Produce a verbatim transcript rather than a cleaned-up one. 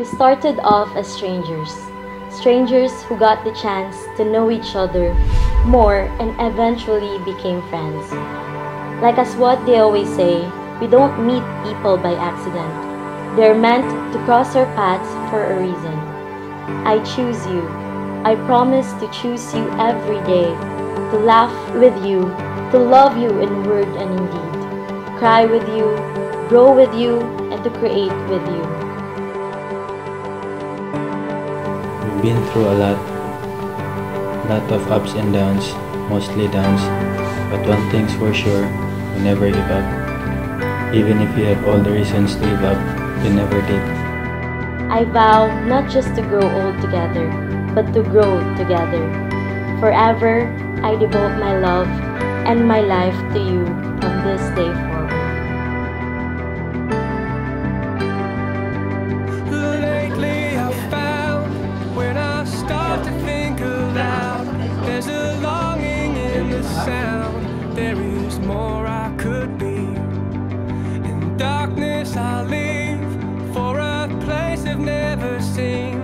We started off as strangers, strangers who got the chance to know each other more and eventually became friends. Like as what they always say, we don't meet people by accident. They're meant to cross our paths for a reason. I choose you. I promise to choose you every day, to laugh with you, to love you in word and in deed, cry with you, grow with you, and to create with you. We've been through a lot, lot of ups and downs, mostly downs, but one thing's for sure, we never give up. Even if you have all the reasons to give up, you never did. I vow not just to grow old together, but to grow together. Forever, I devote my love and my life to you from this day forward. Darkness I leave for a place I've never seen.